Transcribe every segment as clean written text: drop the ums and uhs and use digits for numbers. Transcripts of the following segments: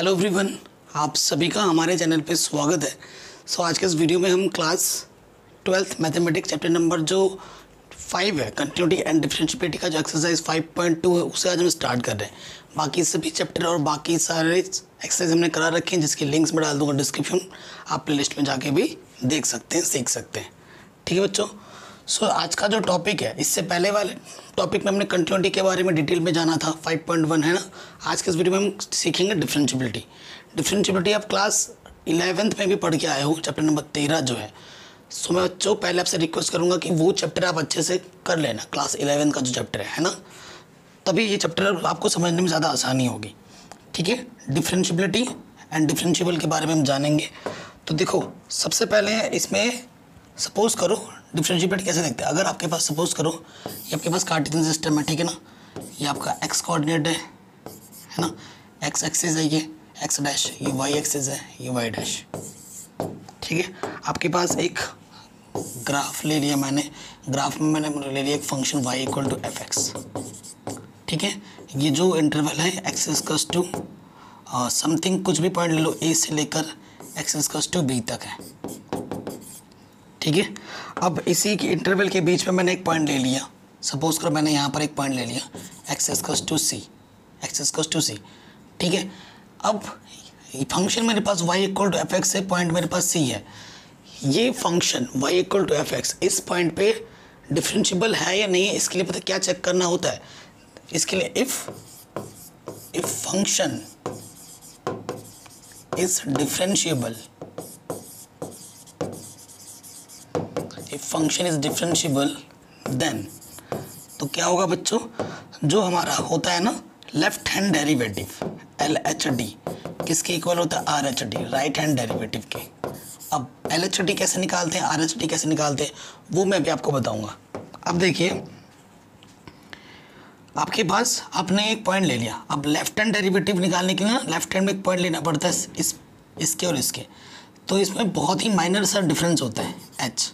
Hello everyone, आप सभी का हमारे चैनल पे स्वागत है। सो आज के इस वीडियो में हम class 12th mathematics chapter number जो 5 है कंटिन्यूटी एंड डिफरेंशिएबिलिटी का जो एक्सरसाइज 5.2 है उसे आज हम स्टार्ट कर रहे हैं। बाकी सभी चैप्टर और बाकी सारे एक्सरसाइज हमने करा रखे हैं जिसकी लिंक्स मैं डाल दूँगा डिस्क्रिप्शन, आप प्ले लिस्ट में जाके भी देख सकते हैं, सीख सकते हैं। ठीक है बच्चों, सो आज का जो टॉपिक है, इससे पहले वाले टॉपिक में हमने कंटिन्यूटी के बारे में डिटेल में जाना था, 5.1 है ना। आज के इस वीडियो में हम सीखेंगे डिफरेंशिएबिलिटी। डिफरेंशिएबिलिटी आप क्लास 11th में भी पढ़ के आए हो, चैप्टर नंबर 13 जो है। सो मैं बच्चों पहले आपसे रिक्वेस्ट करूंगा कि वो चैप्टर आप अच्छे से कर लेना, क्लास 11 का जो चैप्टर है ना, तभी ये चैप्टर आपको समझने में ज़्यादा आसानी होगी। ठीक है, डिफरेंशिएबिलिटी एंड डिफरेंशिएबल के बारे में हम जानेंगे। तो देखो, सबसे पहले इसमें सपोज करो डिफरेंशिएट कैसे देखते हैं। अगर आपके पास सपोज करो ये आपके पास कार्टेशियन सिस्टम है, ठीक है ना, ये आपका एक्स कोऑर्डिनेट है ना, एक्स एक्सिस है, ये एक्स डैश, ये वाई एक्सिस है, ये वाई डैश। ठीक है, आपके पास एक ग्राफ ले लिया मैंने, ग्राफ में मैंने ले लिया एक function y equal to f x. ठीक है, ये जो इंटरवल है एक्सिस कस टू समथिंग कुछ भी पॉइंट ले लो, ए से लेकर एक्सिस कस टू बी तक है। ठीक है, अब इसी के इंटरवल के बीच में मैंने एक पॉइंट ले लिया, सपोज करो मैंने यहाँ पर एक पॉइंट ले लिया access cos to c, access cos to c. ठीक है, अब फंक्शन मेरे पास y equal to f x है, पॉइंट मेरे पास c है। ये function y equal to f x इस पॉइंट पे डिफरेंशिएबल है या नहीं, इसके लिए पता क्या चेक करना होता है, इसके लिए if function is differentiable, if function is differentiable then, तो क्या होगा बच्चों, जो हमारा होता है ना left hand derivative L H D किसके इक्वल होता है, R H D, right hand derivative के। अब एल एच डी कैसे निकालते हैं, आर एच डी कैसे निकालते हैं, वो मैं भी आपको बताऊंगा। अब देखिए, आपके पास आपने एक पॉइंट ले लिया, अब लेफ्ट हैंड डेरिवेटिव निकालने के लिए ना लेफ्ट हैंड में एक पॉइंट लेना पड़ता है इसके और इसके, तो इसमें बहुत ही माइनर सा डिफरेंस होता है h।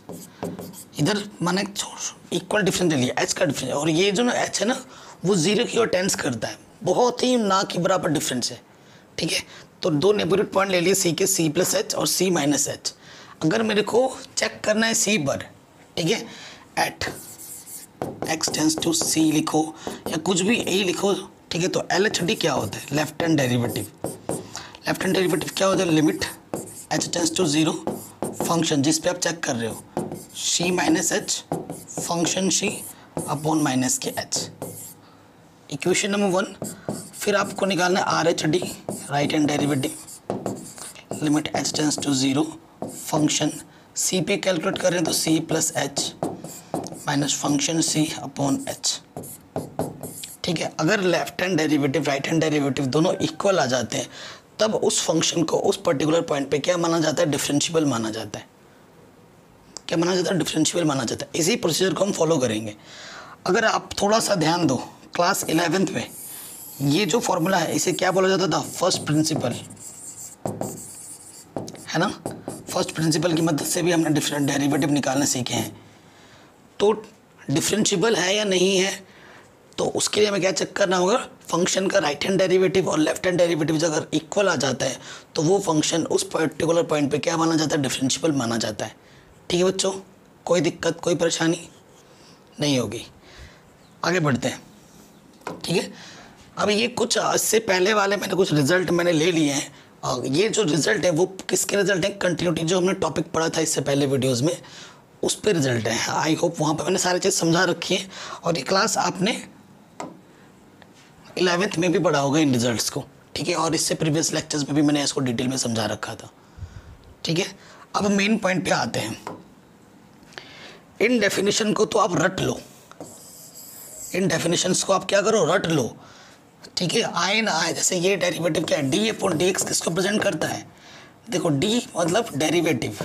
इधर माना इक्वल डिफरेंस ले लिया, h का डिफरेंस, और ये जो ना h है ना वो जीरो की ओर टेंस करता है, बहुत ही ना के बराबर डिफरेंस है। ठीक है, तो दो नेबरहुड पॉइंट ले लिए c के, c प्लस एच और c माइनस एच। अगर मेरे को चेक करना है c पर, ठीक है, at x tends to c लिखो या कुछ भी a लिखो। ठीक है, तो एल एच डी क्या होता है, left hand derivative. Left hand derivative क्या होता है, limit h tends to zero function जिस पे आप चेक कर रहे हो c minus h function c upon minus के h। Equation number 1। फिर आपको निकालना है R H D, right hand derivative, limit h tends to zero function c पे कैलकुलेट कर रहे हैं तो c plus h minus function c upon h। ठीक है, अगर left hand derivative right hand derivative दोनों इक्वल आ जाते हैं तब उस फंक्शन को उस पर्टिकुलर पॉइंट पे क्या माना जाता है, डिफरेंशिएबल माना जाता है। क्या माना जाता है, डिफरेंशिएबल माना जाता है। इसी प्रोसीजर को हम फॉलो करेंगे। अगर आप थोड़ा सा ध्यान दो, क्लास 11th में ये जो फॉर्मूला है इसे क्या बोला जाता था, फर्स्ट प्रिंसिपल, है ना। फर्स्ट प्रिंसिपल की मदद से भी हमने डिफरेंट डेरिवेटिव निकालने सीखे हैं। तो डिफरेंशिएबल है या नहीं है, तो उसके लिए हमें क्या चेक करना होगा, फंक्शन का राइट हैंड डेरिवेटिव और लेफ्ट हैंड डेरिवेटिव अगर इक्वल आ जाता है तो वो फंक्शन उस पर्टिकुलर पॉइंट पे क्या माना जाता है, डिफरेंशिएबल माना जाता है। ठीक है बच्चों, कोई दिक्कत कोई परेशानी नहीं होगी, आगे बढ़ते हैं। ठीक है, अब ये कुछ इससे पहले वाले मैंने कुछ रिजल्ट मैंने ले लिए हैं, और ये जो रिजल्ट है वो किसके रिजल्ट हैं, कंटिन्यूटी जो हमने टॉपिक पढ़ा था इससे पहले वीडियोज़ में उस पर रिजल्ट है। आई होप वहाँ पर मैंने सारी चीज़ समझा रखी है, और ये क्लास आपने 11th में भी पढ़ा होगा इन रिजल्ट्स को। ठीक है, और इससे प्रीवियस लेक्चर्स में भी मैंने इसको डिटेल में समझा रखा था। ठीक है, अब मेन पॉइंट पे आते हैं। इन डेफिनेशन को तो आप रट लो, इन डेफिनेशंस को आप क्या करो, रट लो। ठीक है, आई एन आई, जैसे ये डेरिवेटिव क्या है, डी अपॉन डी एक्स किसको प्रेजेंट करता है, देखो डी मतलब डेरिवेटिव,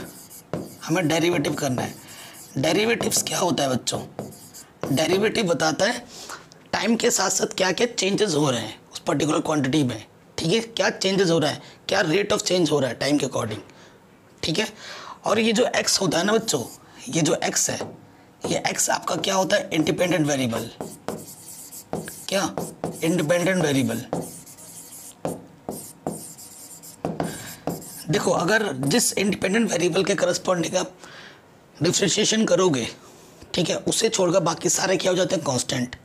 हमें डेरिवेटिव करना है। डेरिवेटिव्स क्या होता है बच्चों, डेरिवेटिव बताता है टाइम के साथ साथ क्या क्या चेंजेस हो रहे हैं उस पर्टिकुलर क्वांटिटी में। ठीक है, क्या चेंजेस हो रहा है, क्या रेट ऑफ चेंज हो रहा है टाइम के अकॉर्डिंग। ठीक है, और ये जो एक्स होता है ना बच्चों, ये जो एक्स है, ये एक्स आपका क्या होता है, इंडिपेंडेंट वेरिएबल, क्या इंडिपेंडेंट वेरिएबल। देखो, अगर जिस इंडिपेंडेंट वेरिएबल के करस्पॉन्डिंग आप डिफ्रेंशिएशन करोगे, ठीक है, उसे छोड़कर बाकी सारे क्या हो जाते हैं, कांस्टेंट।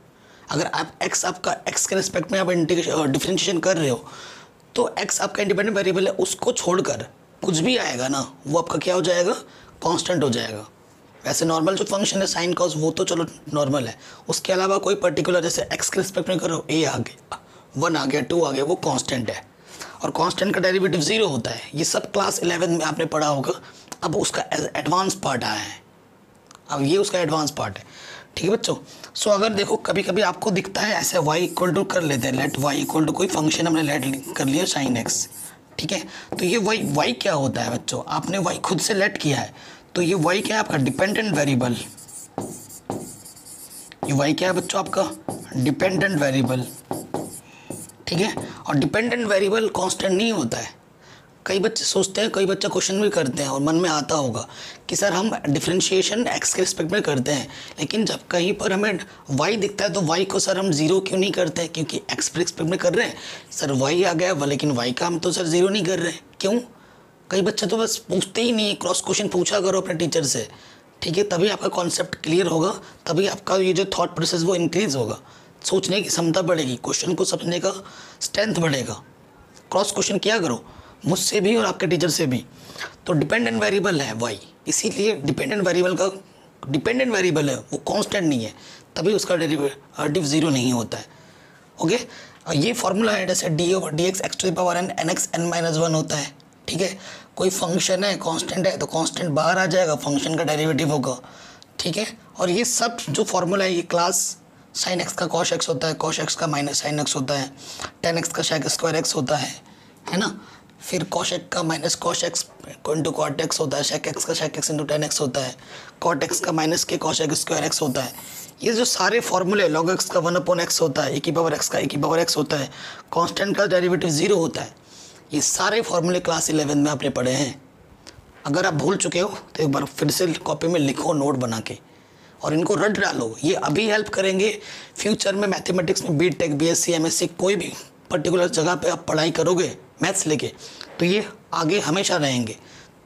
अगर आप एक्स, आपका एक्स के रिस्पेक्ट में आप डिफ्रेंशिएशन कर रहे हो तो एक्स आपका इंडिपेंडेंट वेरिएबल है, उसको छोड़कर कुछ भी आएगा ना वो आपका क्या हो जाएगा, कांस्टेंट हो जाएगा। वैसे नॉर्मल जो फंक्शन है साइन कॉस वो तो चलो नॉर्मल है, उसके अलावा कोई पर्टिकुलर जैसे एक्स के रिस्पेक्ट में करो, ए आ गया, वन आ गया, टू आ गया, वो कांस्टेंट है और कांस्टेंट का डेरिवेटिव ज़ीरो होता है। ये सब क्लास 11 में आपने पढ़ा होगा। अब उसका एडवांस पार्ट आया है, अब ये उसका एडवांस पार्ट है, ठीक है बच्चों। सो अगर देखो कभी कभी आपको दिखता है ऐसे y इक्वल टू कर लेते हैं, लेट y इक्वल टू कोई फंक्शन हमने लेट कर लिया साइन एक्स, ठीक है, तो ये y क्या होता है बच्चों, आपने y खुद से लेट किया है तो ये y क्या है आपका, डिपेंडेंट वेरिएबल। ये y क्या है बच्चों, आपका डिपेंडेंट वेरिएबल, ठीक है। और डिपेंडेंट वेरिएबल कांस्टेंट नहीं होता है। कई बच्चे सोचते हैं, कई बच्चे क्वेश्चन भी करते हैं और मन में आता होगा कि सर हम डिफरेंशिएशन एक्स के रिस्पेक्ट में करते हैं, लेकिन जब कहीं पर हमें वाई दिखता है तो वाई को सर हम ज़ीरो क्यों नहीं करते हैं? क्योंकि एक्स के रिस्पेक्ट में कर रहे हैं, सर वाई आ गया लेकिन वाई का हम तो सर ज़ीरो नहीं कर रहे हैं, क्यों? कई बच्चे तो बस पूछते ही नहीं, क्रॉस क्वेश्चन पूछा करो अपने टीचर से, ठीक है, तभी आपका कॉन्सेप्ट क्लियर होगा, तभी आपका ये जो थॉट प्रोसेस वो इंक्रीज़ होगा, सोचने की क्षमता बढ़ेगी, क्वेश्चन को समझने का स्ट्रेंथ बढ़ेगा। क्रॉस क्वेश्चन किया करो मुझसे भी और आपके टीचर से भी। तो डिपेंडेंट वेरिएबल है वाई, इसीलिए डिपेंडेंट वेरिएबल का, डिपेंडेंट वेरिएबल है वो कांस्टेंट नहीं है, तभी उसका डेरिवेटिव ज़ीरो नहीं होता है। ओके, और ये फॉर्मूला है जैसे डी/dx x to the power n, n x n minus one होता है, ठीक है। कोई फंक्शन है, कांस्टेंट है, तो कांस्टेंट बाहर आ जाएगा, फंक्शन का डेरिवेटिव होगा, ठीक है। और ये सब जो फॉर्मूला है, ये क्लास साइन एक्स का कॉश एक्स होता है, कॉश एक्स का माइनस साइन एक्स होता है, टेन एक्स का शेक स्क्वायर एक्स होता है ना, फिर कॉश एक्स का minus cosh x into cot x होता है, शेक एक्स का sec x into tan x होता है, कॉट एक्स का minus cosec x square x होता है। ये जो सारे फॉर्मूले, लॉग एक्स का 1/x होता है, e/x होता है, कॉन्स्टेंट का डेरिवेटिव ज़ीरो होता है, ये सारे फॉर्मूले क्लास 11 में आपने पढ़े हैं। अगर आप भूल चुके हो तो एक बार फिर से कॉपी में लिखो नोट बना के और इनको रट डालो, ये अभी हेल्प करेंगे फ्यूचर में। मैथमेटिक्स में बीटेक, बीएससी, एमएससी, कोई भी पर्टिकुलर जगह पे आप पढ़ाई करोगे मैथ्स लेके तो ये आगे हमेशा रहेंगे।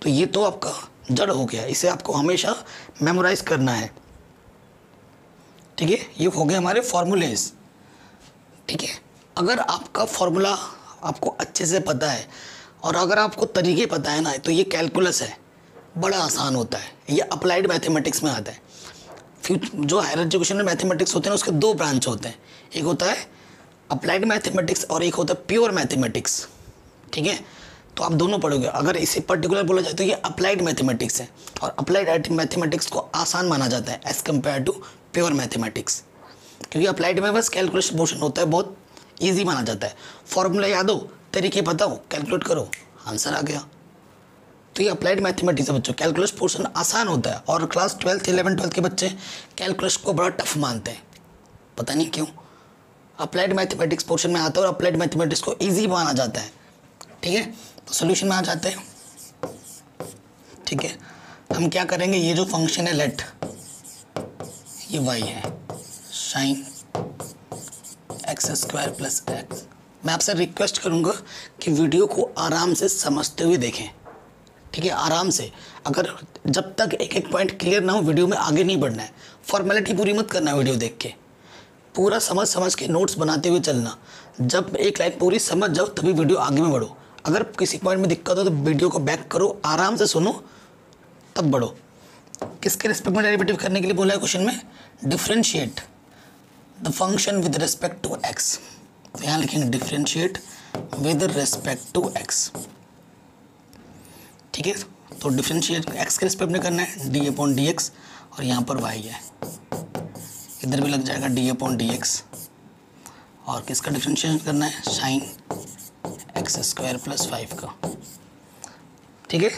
तो ये तो आपका जड़ हो गया, इसे आपको हमेशा मेमोराइज करना है, ठीक है। ये हो गए हमारे फॉर्मूलेज, ठीक है। अगर आपका फॉर्मूला आपको अच्छे से पता है और अगर आपको तरीके पता है ना, तो ये कैलकुलस है, बड़ा आसान होता है, ये अप्लाइड मैथमेटिक्स में आता है। जो हायर एजुकेशन मैथमेटिक्स होते हैं उसके दो ब्रांच होते हैं, एक होता है अप्लाइड मैथमेटिक्स और एक होता है प्योर मैथमेटिक्स, ठीक है। तो आप दोनों पढ़ोगे। अगर इसे पर्टिकुलर बोला जाए तो ये अप्लाइड मैथमेटिक्स है और अप्लाइड मैथमेटिक्स को आसान माना जाता है as compare to pure mathematics, क्योंकि अप्लाइड में बस कैलकुलेशन पोर्शन होता है, बहुत ईजी माना जाता है। फॉर्मूला याद हो, तरीके पता हो, कैलकुलेट करो, आंसर आ गया। तो ये अप्लाइड मैथमेटिक्स है बच्चों, कैलकुलस पोर्शन आसान होता है। और क्लास 11-12 के बच्चे कैलकुलस को बड़ा टफ मानते हैं, पता नहीं क्यों। अप्लाइड मैथमेटिक्स पोर्शन में आता है और अप्लाइड मैथमेटिक्स को इजी माना जाता है, ठीक है। तो सोल्यूशन में आ जाते हैं, ठीक है। हम क्या करेंगे, ये जो फंक्शन है लेट, ये वाई है, sign x square plus x. मैं आपसे रिक्वेस्ट करूँगा कि वीडियो को आराम से समझते हुए देखें, ठीक है, आराम से। अगर जब तक एक एक पॉइंट क्लियर ना हो वीडियो में आगे नहीं बढ़ना है, फॉर्मेलिटी पूरी मत करना है, वीडियो देख के पूरा समझ समझ के नोट्स बनाते हुए चलना। जब एक लाइन पूरी समझ जाओ तभी वीडियो आगे में बढ़ो। अगर किसी पॉइंट में दिक्कत हो तो वीडियो को बैक करो, आराम से सुनो, तब बढ़ो। किसके रिस्पेक्ट में डेरिवेटिव करने के लिए बोला है क्वेश्चन में, differentiate the function with respect to x. तो यहाँ लिखेंगे differentiate with respect to x, ठीक है। तो डिफ्रेंशिएट एक्स के रिस्पेक्ट में करना है d/dx और यहाँ पर वाई है, इधर भी लग जाएगा d/dx। और किसका डिफ्रेंशिएशन करना है, साइन एक्स स्क्वायर प्लस 5 का, ठीक है।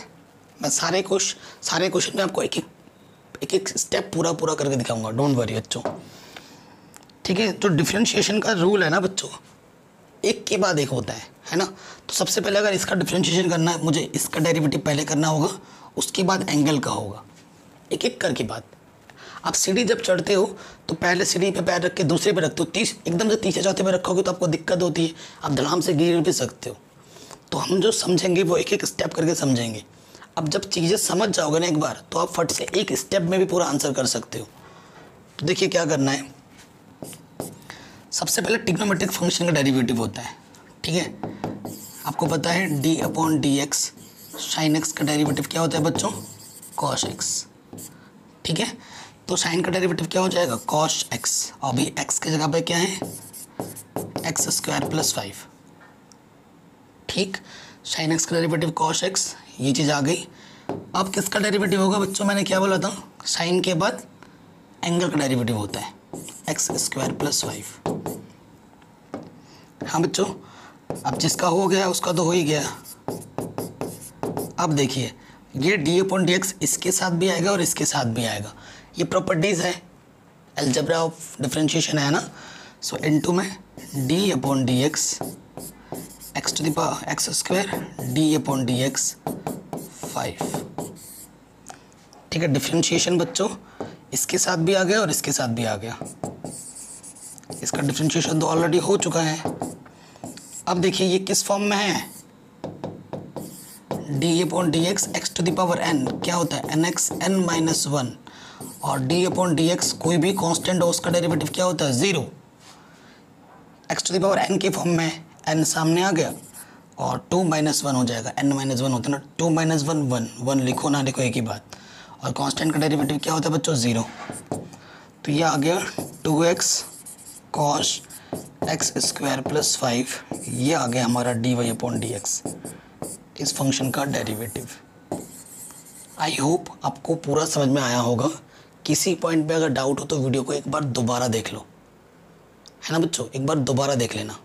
मैं सारे क्वेश्चन में आपको एक एक स्टेप पूरा करके दिखाऊंगा, डोंट वरी बच्चों, ठीक है। तो डिफ्रेंशिएशन का रूल है ना बच्चों, एक के बाद एक होता है ना। तो सबसे पहले अगर इसका डिफ्रेंशिएशन करना है, मुझे इसका डेरिवेटिव पहले करना होगा, उसके बाद एंगल का होगा, एक एक करके बात। आप सीढ़ी जब चढ़ते हो तो पहले सीढ़ी पे पैर रख के दूसरे पे रखते हो, एकदम से तीसरे चौथे पे रखोगे तो आपको दिक्कत होती है, आप धड़ाम से गिर भी सकते हो। तो हम जो समझेंगे वो एक एक स्टेप करके समझेंगे। अब जब चीज़ें समझ जाओगे ना एक बार, तो आप फट से एक स्टेप में भी पूरा आंसर कर सकते हो। तो देखिए क्या करना है। सबसे पहले ट्रिग्नोमेट्रिक फंक्शन का डेरिवेटिव होता है, ठीक है। आपको पता है D upon D x sign x का डेरिवेटिव क्या होता है बच्चों, कॉस एक्स, ठीक है। तो साइन का डेरिवेटिव क्या हो जाएगा, कॉस एक्स। और भी एक्स की जगह पे क्या है, एक्स स्क्वायर प्लस 5, ठीक। साइन एक्स का डेरिवेटिव कॉस एक्स, ये चीज़ आ गई। अब किसका डेरिवेटिव होगा बच्चों, मैंने क्या बोला था, साइन के बाद एंगल का डेरिवेटिव होता है एक्स स्क्वायर प्लस 5। हाँ बच्चों, अब जिसका हो गया उसका तो हो ही गया। अब देखिए ये डी अपॉन डी एक्स इसके साथ भी आएगा और इसके साथ भी आएगा। ये प्रॉपर्टीज़ है, एल्जेब्रा ऑफ डिफरेंशिएशन है ना। सो इनटू में d upon D x x to the power x square d upon D x 5, ठीक है। डिफरेंशिएशन बच्चों इसके साथ भी आ गया और इसके साथ भी आ गया। इसका डिफरेंशिएशन तो ऑलरेडी हो चुका है। अब देखिए ये किस फॉर्म में है, D upon D x x to the power n क्या होता है, एन एक्स एन माइनस 1। और डी अपॉन डी एक्स कोई भी कांस्टेंट हो उसका डेरिवेटिव क्या होता है, 0। X to the power n के फॉर्म में एन सामने आ गया और 2 माइनस 1 हो जाएगा। एन माइनस 1 होता है ना, 2 माइनस 1 1 1, लिखो ना लिखो एक ही बात। और कांस्टेंट का डेरिवेटिव क्या होता है बच्चों, 0। तो ये आ गया 2x cos x square plus 5, ये आ गया हमारा d y upon D x, इस फंक्शन का डेरिवेटिव। आई होप आपको पूरा समझ में आया होगा। किसी पॉइंट पे अगर डाउट हो तो वीडियो को एक बार दोबारा देख लो, है ना बच्चों, एक बार दोबारा देख लेना,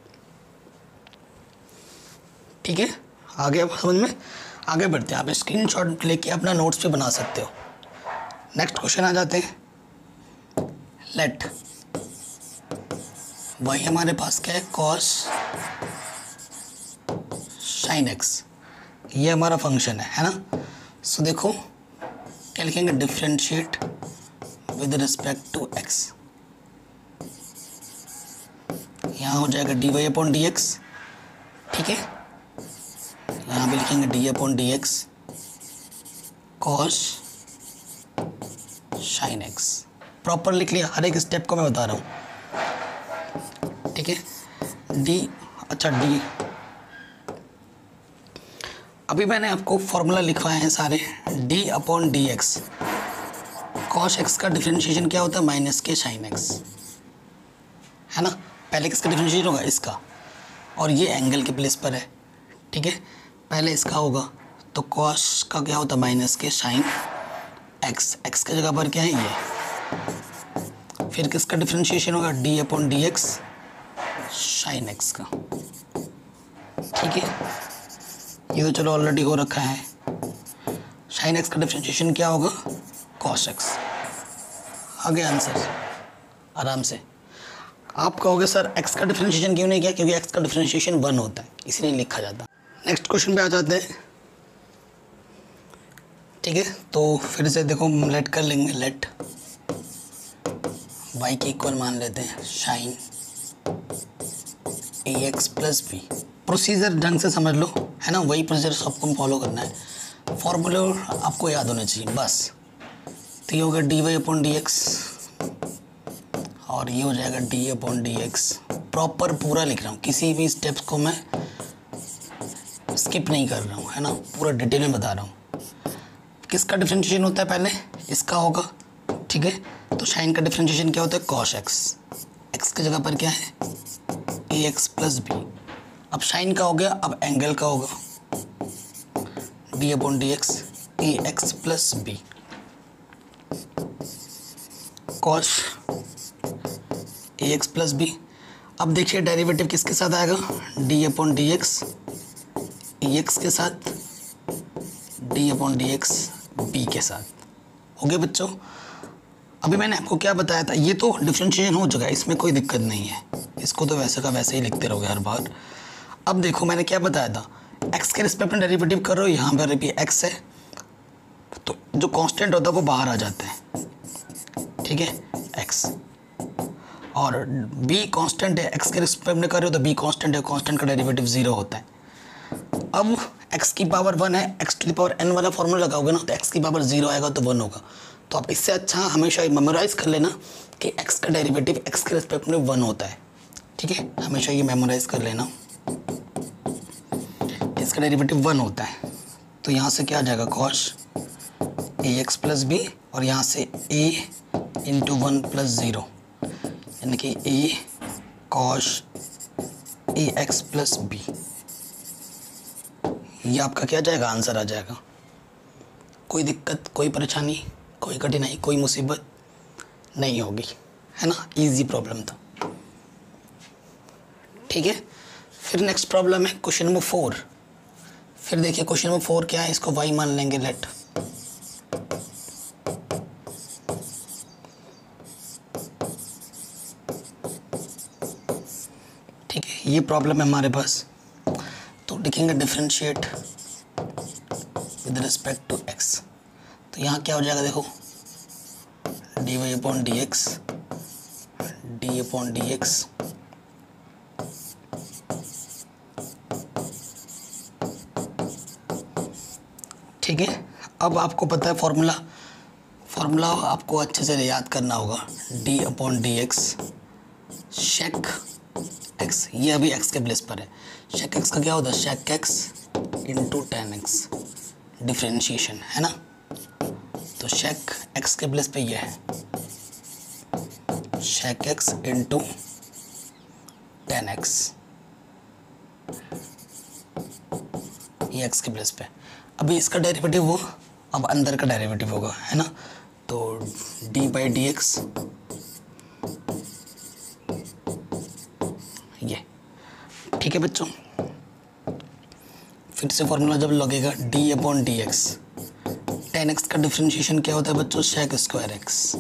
ठीक है। आ गया समझ में, आगे बढ़ते हैं। आप स्क्रीनशॉट लेके अपना नोट्स पे बना सकते हो। नेक्स्ट क्वेश्चन आ जाते हैं, लेट, वही हमारे पास क्या है, कॉस साइन एक्स, ये हमारा फंक्शन है ना। सो देखो क्या लिखेंगे, differentiate with respect to x, यहाँ हो जाएगा d y upon D x, ठीक है। यहाँ भी लिखेंगे d upon D x cos sign x, proper लिख लिया, हर एक स्टेप को मैं बता रहा हूँ, ठीक है। डी, अच्छा डी, अभी मैंने आपको फॉर्मूला लिखवाए हैं सारे। D upon D x cos x का डिफरेंशिएशन क्या होता है, माइनस के साइन एक्स, है ना। पहले किसका डिफरेंशिएशन होगा, इसका, और ये एंगल के प्लेस पर है, ठीक है। पहले इसका होगा तो कॉस का क्या होता है, माइनस के साइन एक्स, एक्स की जगह पर क्या है ये। फिर किसका डिफरेंशिएशन होगा, d upon D x sign x का, ठीक है। ये तो चलो ऑलरेडी हो रखा है। साइन एक्स का डिफरेंशिएशन क्या होगा, कॉस एक्स, आ गया आंसर आराम से। आप कहोगे सर एक्स का डिफरेंशिएशन क्यों नहीं किया, क्योंकि एक्स का डिफरेंशिएशन 1 होता है, इसलिए लिखा जाता। नेक्स्ट क्वेश्चन पे आ जाते हैं, ठीक है। तो फिर से देखो लेट कर लेंगे, लेट वाई के इक्वल मान लेते हैं sign a x plus b. Procedure ढंग से समझ लो, है ना, वही प्रोसीजर सबको फॉलो करना है। फॉर्मूले आपको याद होने चाहिए बस। तो ये हो गया d y upon D x और ये हो जाएगा d upon D x. Proper पूरा लिख रहा हूँ, किसी भी स्टेप्स को मैं स्किप नहीं कर रहा हूँ, है ना, पूरा डिटेल में बता रहा हूँ। किसका डिफरेंशिएशन होता है, पहले इसका होगा, ठीक है। तो साइन का डिफरेंशिएशन क्या होता है, कॉस एक्स, एक्स की जगह पर क्या है, ए एक्स प्लस बी। अब साइन का हो गया, अब एंगल का होगा d upon D x a x plus b cos a x plus b. अब देखिए डेरिवेटिव किसके साथ आएगा, d upon D x a x के साथ, d upon D x b के साथ। हो गया बच्चों। अभी मैंने आपको क्या बताया था, ये तो डिफरेंशिएशन हो चुका है, इसमें कोई दिक्कत नहीं है, इसको तो वैसे का वैसे ही लिखते रहोगे हर बार। अब देखो मैंने क्या बताया था, एक्स के रिस्पेक्ट में डेरिवेटिव कर रहे हो, यहाँ पर भी एक्स है तो जो कांस्टेंट होता है वो बाहर आ जाता है, ठीक है, एक्स। और बी कांस्टेंट है, एक्स के रिस्पेक्ट में कर रहे हो तो बी कांस्टेंट है, कांस्टेंट का डेरिवेटिव 0 होता है। अब x की पावर 1 है, x की पावर n वाला फॉर्मूला लगाओगे ना तो x की पावर 0 आएगा तो 1 होगा। तो आप इससे अच्छा हमेशा ये मेमोराइज़ कर लेना कि x का डेरिवेटिव x के रिस्पेक्ट में 1 होता है, ठीक है। हमेशा ये मेमोराइज़ कर लेना, इसका डेरिवेटिव 1 होता है। तो यहाँ से क्या आ जाएगा cos ax प्लस b और यहाँ से a इंटू 1 प्लस 0 यानी कि a cos ax plus b, ये आपका क्या जाएगा आंसर आ जाएगा। कोई दिक्कत, कोई परेशानी, कोई कठिनाई, कोई मुसीबत नहीं होगी, है ना। इजी प्रॉब्लम था, ठीक है। फिर नेक्स्ट प्रॉब्लम है क्वेश्चन नंबर 4। फिर देखिए क्वेश्चन नंबर 4 क्या है, इसको y मान लेंगे, लेट ये प्रॉब्लम है हमारे पास। तो लिखेंगे differentiate with respect to x। तो यहाँ क्या हो जाएगा देखो dy upon D x, d upon D x ठीक है। अब आपको पता है फार्मूला आपको अच्छे से याद करना होगा, d upon D x sec x, ये अभी x के प्लेस पर है। शेक x का क्या होता है, sec x into tan x differentiation, है ना। तो शेक x के प्लेस पे ये है sec x into tan x, ये x के प्लेस पे। अभी इसका डेरिवेटिव वो अब अंदर का डेरिवेटिव होगा, है ना। तो d बाई डी एक्स, ठीक है बच्चों। फिर से फॉर्मूला जब लगेगा d upon D x, tan x का डिफ्रेंशिएशन क्या होता है बच्चों, शेक स्क्वायर एक्स,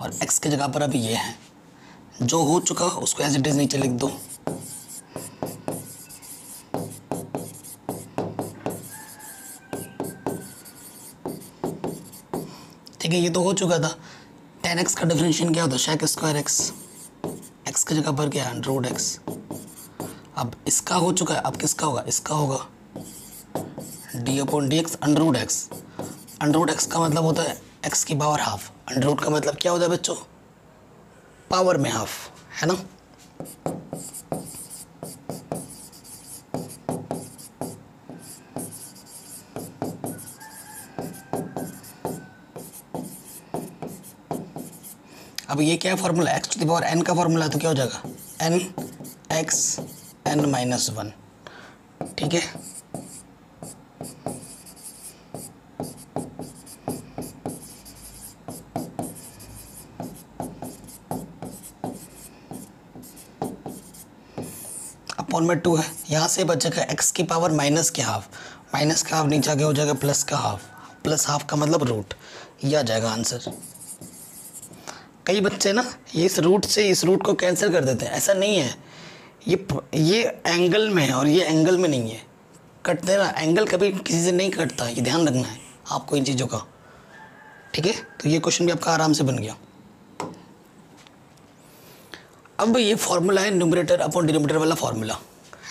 और x की जगह पर अब ये है, जो हो चुका उसको एज इट इज नीचे लिख दो, ठीक है। ये तो हो चुका था। टेन एक्स का डिफ्रेंशिएशन क्या होता है, शेक स्क्वायर एक्स, x की जगह पर क्या है रूट एक्स। अब इसका हो चुका है, अब किसका होगा, इसका होगा d upon D x under root x. Under root x का मतलब होता है x की पावर हाफ, अंडरवुड का मतलब क्या होता है बच्चों, पावर में हाफ, है ना। अब ये क्या है फॉर्मूला, x की पावर n का फॉर्मूला, तो क्या हो जाएगा n x n माइनस 1, ठीक है। अपॉन में 2 है, यहाँ से बचेगा x की पावर माइनस के हाफ, माइनस का हाफ नीचे आगे हो जाएगा प्लस का हाफ, प्लस हाफ का मतलब रूट, यह आ जाएगा आंसर। कई बच्चे ना ये इस रूट को कैंसिल कर देते हैं, ऐसा नहीं है, ये एंगल में है और ये एंगल में नहीं है, कटते ना, एंगल कभी किसी से नहीं कटता, ये ध्यान रखना है आपको इन चीज़ों का, ठीक है। तो ये क्वेश्चन भी आपका आराम से बन गया। अब ये फॉर्मूला है न्यूमरेटर अपॉन डिनोमिनेटर वाला फॉर्मूला,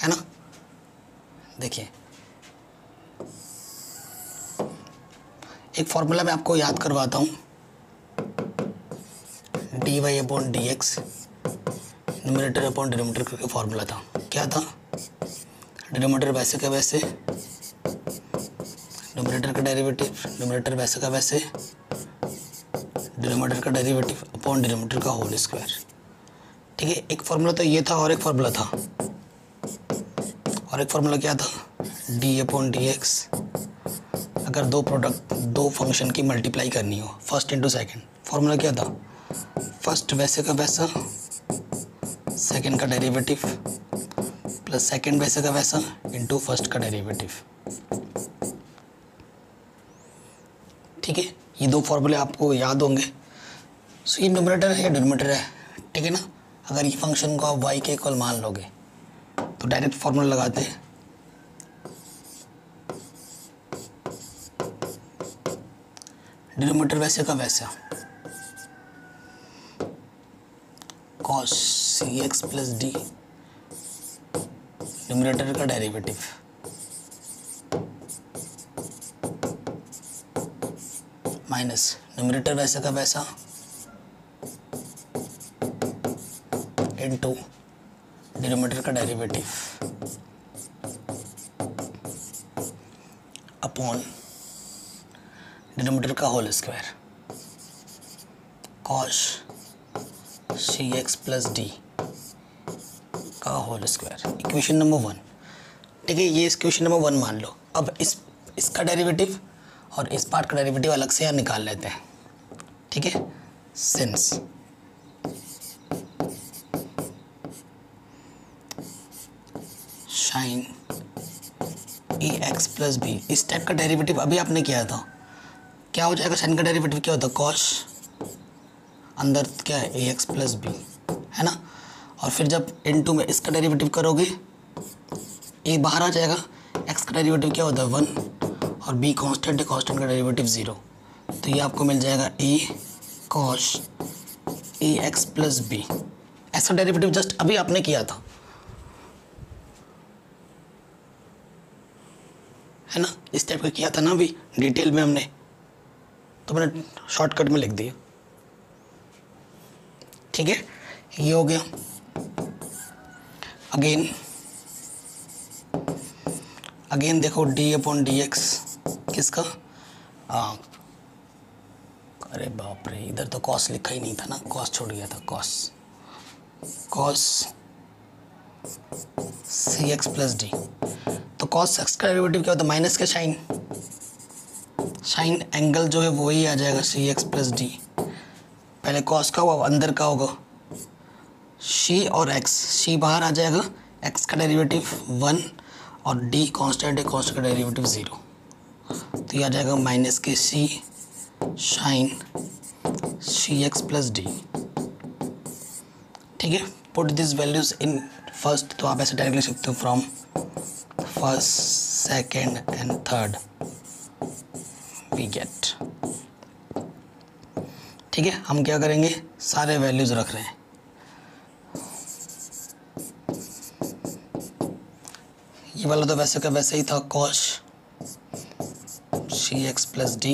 है ना। देखिए एक फॉर्मूला मैं आपको याद करवाता हूँ, d y upon D x numerator upon denominator करके फार्मूला था, क्या था, डिनोमिनेटर वैसे का वैसे, न्यूमरेटर का डेरिवेटिव, न्यूमरेटर वैसे का वैसे, डिनोमिनेटर का डेरिवेटिव अपॉन डिनोमिनेटर का होल स्क्वायर, ठीक है। एक फार्मूला तो ये था और एक फार्मूला था, और एक फार्मूला क्या था, डी अपॉन डी एक्स, अगर दो फंक्शन की मल्टीप्लाई करनी हो, फर्स्ट इंटू सेकेंड, फार्मूला क्या था, फर्स्ट वैसे का वैसा, सेकेंड का डेरिवेटिव प्लस सेकेंड वैसे का वैसा इंटू फर्स्ट का डेरिवेटिव, ठीक है। ये दो फॉर्मूले आपको याद होंगे। सो ये न्यूमरेटर है, डिनोमिनेटर है, ठीक है ना। अगर ये फंक्शन को आप y के इक्वल मान लोगे तो डायरेक्ट फार्मूला लगाते हैं, डिनोमिनेटर वैसे का वैसा cos cx plus d, numerator का डेरिवेटिव माइनस न्यूमरेटर वैसा का वैसा इनटू डिनोमिनेटर का डेरिवेटिव अपॉन डिनोमिनेटर का whole square cos c x plus d का होल स्क्वायर, इक्वेशन नंबर 1। ठीक है, ये इस क्वेश्चन नंबर 1 मान लो। अब इसका डेरिवेटिव और इस पार्ट का डेरिवेटिव अलग से यहाँ निकाल लेते हैं। ठीक है, since sign a x plus b, इस टाइप का डेरिवेटिव अभी आपने किया था, क्या हो जाएगा? साइन का डेरिवेटिव क्या होता है? कॉस, अंदर क्या है? ए एक्स प्लस बी, है ना। और फिर जब इनटू में इसका डेरिवेटिव करोगे, ए बाहर आ जाएगा, एक्स का डेरिवेटिव क्या होता है? 1, और बी कांस्टेंट है, कांस्टेंट का डेरिवेटिव 0। तो ये आपको मिल जाएगा a cos a x plus b. ऐसा डेरिवेटिव जस्ट अभी आपने किया था, है ना, इस टाइप का किया था ना, अभी डिटेल में हमने, तो मैंने शॉर्टकट में लिख दिया। ठीक है, ये हो गया। अगेन देखो, डी अपॉन डी एक्स किसका? अरे बाप रे, इधर तो कॉस लिखा ही नहीं था ना, कॉस छोड़ गया था। Cos cos c x plus d, तो कॉस एक्स का डेरिवेटिव क्या होता है? माइनस का साइन, साइन एंगल जो है वो ही आ जाएगा सी एक्स प्लस डी। पहले कॉस का हुआ, अंदर का होगा सी और एक्स, सी बाहर आ जाएगा, एक्स का डेरिवेटिव 1 और डी कांस्टेंट है, कांस्टेंट का डेरिवेटिव 0। तो ये आ जाएगा माइनस के सी साइन सी एक्स प्लस डी। ठीक है, put this values in first, तो आप ऐसे डायरेक्टली सकते हो from first, second and third we get. ठीक है, हम क्या करेंगे? सारे वैल्यूज रख रहे हैं। ये वाला तो वैसे का वैसे ही था, cos c x plus d,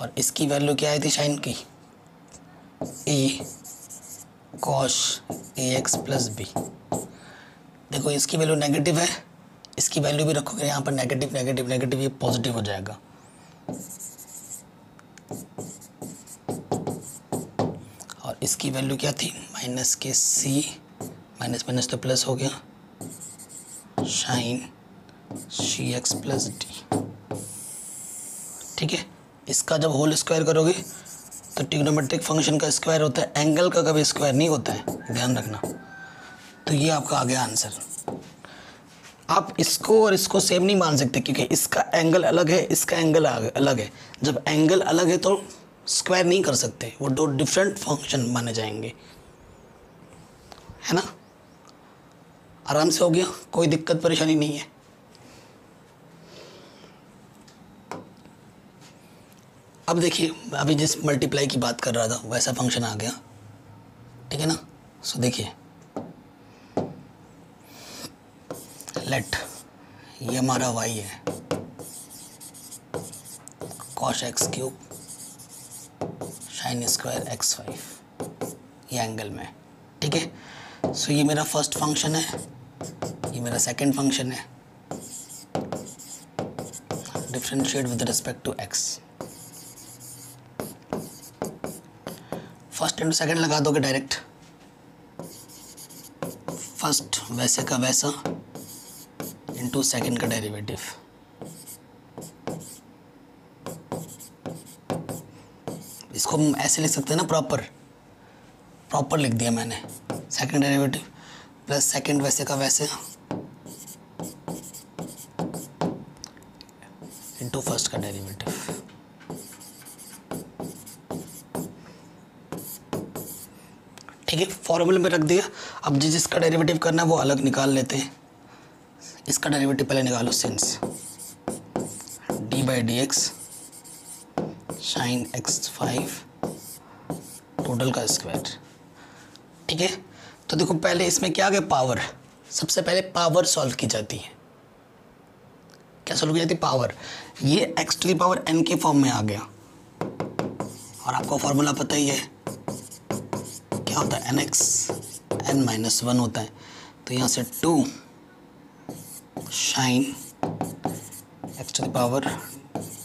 और इसकी वैल्यू क्या आई थी? साइन की, a cos a x plus b. देखो, इसकी वैल्यू नेगेटिव है, इसकी वैल्यू भी रखोगे यहाँ पर, नेगेटिव नेगेटिव नेगेटिव, ये पॉजिटिव हो जाएगा। इसकी वैल्यू क्या थी? माइनस के सी, माइनस माइनस तो प्लस हो गया, साइन सी एक्स प्लस डी। ठीक है, इसका जब होल स्क्वायर करोगे तो ट्रिग्नोमेट्रिक फंक्शन का स्क्वायर होता है, एंगल का कभी स्क्वायर नहीं होता है, ध्यान रखना। तो ये आपका आ गया आंसर। आप इसको और इसको सेम नहीं मान सकते, क्योंकि इसका एंगल अलग है, इसका एंगल अलग है। जब एंगल अलग है तो स्क्वायर नहीं कर सकते, वो दो डिफरेंट फंक्शन माने जाएंगे, है ना। आराम से हो गया, कोई दिक्कत परेशानी नहीं है। अब देखिए, अभी जिस मल्टीप्लाई की बात कर रहा था वैसा फंक्शन आ गया। ठीक है ना, सो देखिए, लेट ये हमारा वाई है, cos x cube sign square x 5, ये एंगल में। ठीक है, सो ये मेरा फर्स्ट फंक्शन है, ये मेरा सेकंड फंक्शन है, differentiate with respect to x. First and second लगा दोगे डायरेक्ट, फर्स्ट वैसे का वैसा इनटू सेकंड का डेरिवेटिव। इसको हम ऐसे लिख सकते हैं ना, प्रॉपर लिख दिया मैंने, सेकंड डेरिवेटिव प्लस सेकंड वैसे का वैसे इनटू फर्स्ट का डेरिवेटिव। ठीक है, फॉर्मूले में रख दिया। अब जिसका डेरिवेटिव करना है वो अलग निकाल लेते हैं। इसका डेरिवेटिव पहले निकालो, since d by d x sign x 5 total का स्क्वायर। ठीक है, तो देखो पहले इसमें क्या आ गया? पावर। सबसे पहले पावर सॉल्व की जाती है। क्या सॉल्व की जाती है? पावर। ये x to the power n के फॉर्म में आ गया, और आपको फार्मूला पता ही है क्या होता है, n x n minus one होता है। तो यहाँ से two sin x to the power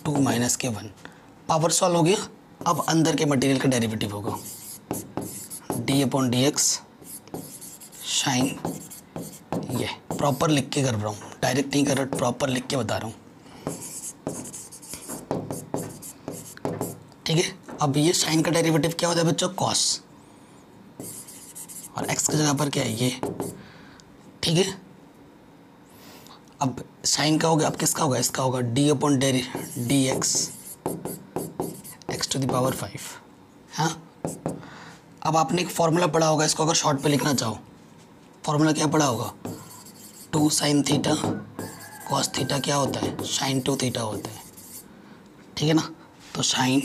two minus के वन, पावर सॉल्व हो गया। अब अंदर के मटेरियल का डेरिवेटिव होगा d upon D x sin, ये प्रॉपर लिख के कर रहा हूँ, डायरेक्ट नहीं कर रहा, प्रॉपर लिख के बता रहा हूँ, ठीक है। अब ये साइन का डेरिवेटिव क्या होता है बच्चों, कॉस, और एक्स की जगह पर क्या है ये, ठीक है। अब साइन का हो गया, अब किसका होगा, इसका होगा डी अपॉन डेरी d x x to the power five. हाँ, अब आपने एक फार्मूला पढ़ा होगा, इसको अगर शॉर्ट पे लिखना चाहो फार्मूला क्या पढ़ा होगा, two sign theta cos theta क्या होता है, साइन टू थीटा होता है, ठीक है ना। तो साइन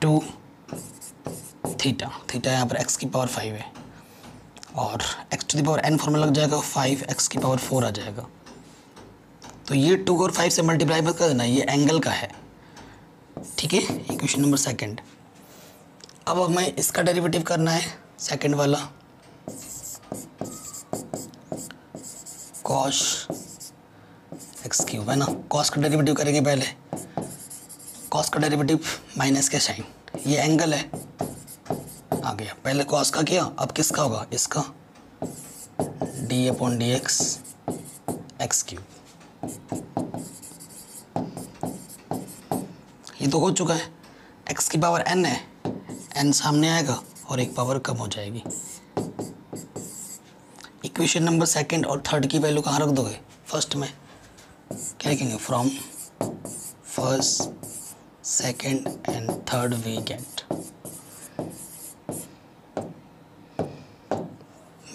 टू थीटा, थीटा यहाँ पर एक्स की पावर फाइव है, और x to the power n formula लग जाएगा, फाइव एक्स की पावर फोर आ जाएगा। तो ये टू और फाइव से मल्टीप्लाई मत कर देना, ये एंगल का है, ठीक है। ये क्वेश्चन नंबर सेकंड। अब हमें इसका डेरिवेटिव करना है सेकंड वाला, कॉस एक्स क्यूब, है ना। कॉस का डेरिवेटिव करेंगे पहले, कॉस का डेरिवेटिव माइनस के साइन, ये एंगल है, आ गया। पहले कॉस का किया, अब किसका होगा, इसका d upon D x x cube. ये तो हो चुका है, एक्स की पावर एन है, एन सामने आएगा और एक पावर कम हो जाएगी। इक्वेशन नंबर सेकंड और थर्ड की वैल्यू कहाँ रख दोगे, फर्स्ट में। क्या लिखेंगे, from first second and third we get,